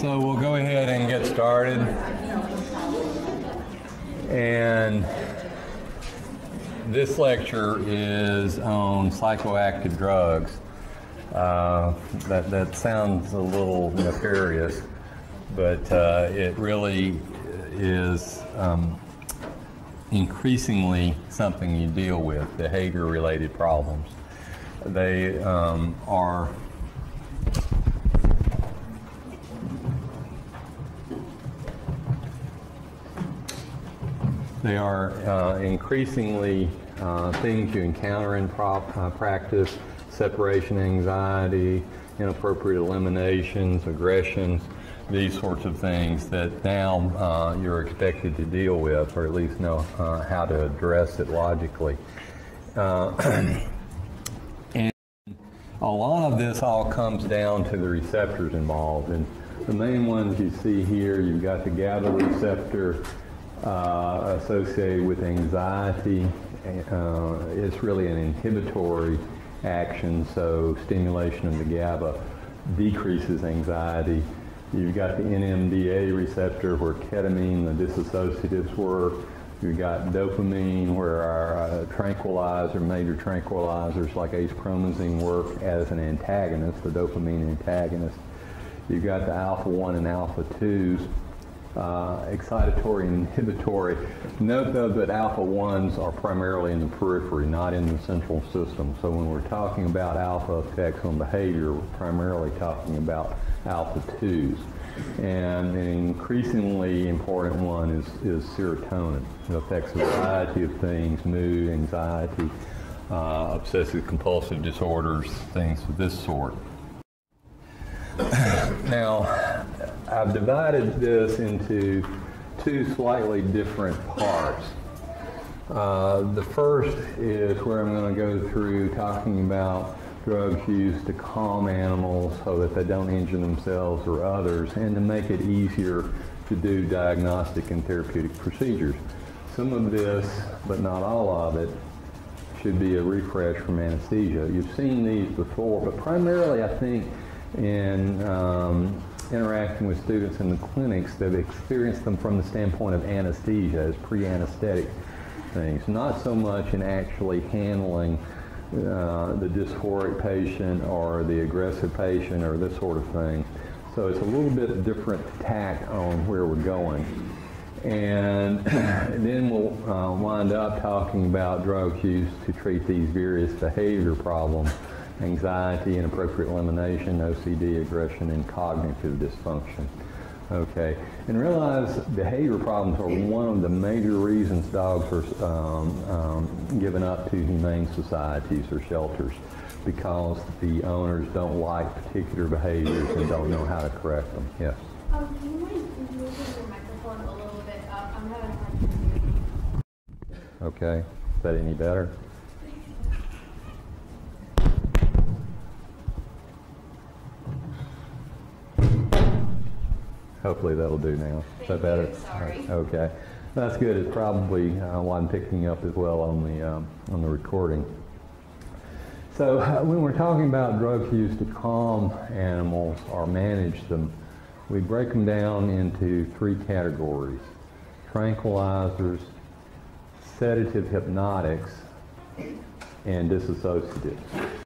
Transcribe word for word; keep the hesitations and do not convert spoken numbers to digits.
So we'll go ahead and get started. And this lecture is on psychoactive drugs. Uh, that, that sounds a little nefarious, but uh, it really is um, increasingly something you deal with, behavior-related problems. They um, are They are uh, increasingly uh, things you encounter in prop, uh, practice: separation anxiety, inappropriate eliminations, aggressions, these sorts of things that now uh, you're expected to deal with, or at least know uh, how to address it logically. Uh, and a lot of this all comes down to the receptors involved. And the main ones you see here, you've got the GABA receptor, Uh, associated with anxiety. Uh, it's really an inhibitory action, so stimulation of the GABA decreases anxiety. You've got the N M D A receptor where ketamine, the dissociatives, work. You've got dopamine where our uh, tranquilizer, major tranquilizers like acepromazine work as an antagonist, the dopamine antagonist. You've got the alpha one and alpha twos. Uh, excitatory and inhibitory. Note though that alpha ones are primarily in the periphery, not in the central system. So when we're talking about alpha effects on behavior, we're primarily talking about alpha twos. And an increasingly important one is, is serotonin. It affects a variety of things: mood, anxiety, uh, obsessive compulsive disorders, things of this sort. Now, I've divided this into two slightly different parts. Uh, the first is where I'm going to go through talking about drugs used to calm animals so that they don't injure themselves or others, and to make it easier to do diagnostic and therapeutic procedures. Some of this, but not all of it, should be a refresh from anesthesia. You've seen these before, but primarily I think in um, interacting with students in the clinics, they've experienced them from the standpoint of anesthesia as pre-anesthetic things, not so much in actually handling uh, the dysphoric patient or the aggressive patient or this sort of thing. So it's a little bit different tack on where we're going. And then we'll uh, wind up talking about drugs used to treat these various behavior problems: anxiety, inappropriate elimination, O C D, aggression, and cognitive dysfunction. Okay, and realize behavior problems are one of the major reasons dogs are um, um, given up to humane societies or shelters, because the owners don't like particular behaviors and don't know how to correct them. Yes? Um, can you move your microphone a little bit up? I'm having a hard time hearing you. Okay, is that any better? Hopefully that'll do now. Is that better? Sorry. Okay, that's good. It's probably uh, what I'm picking up as well on the um, on the recording. So uh, when we're talking about drugs used to calm animals or manage them, we break them down into three categories: tranquilizers, sedative hypnotics, and dissociatives.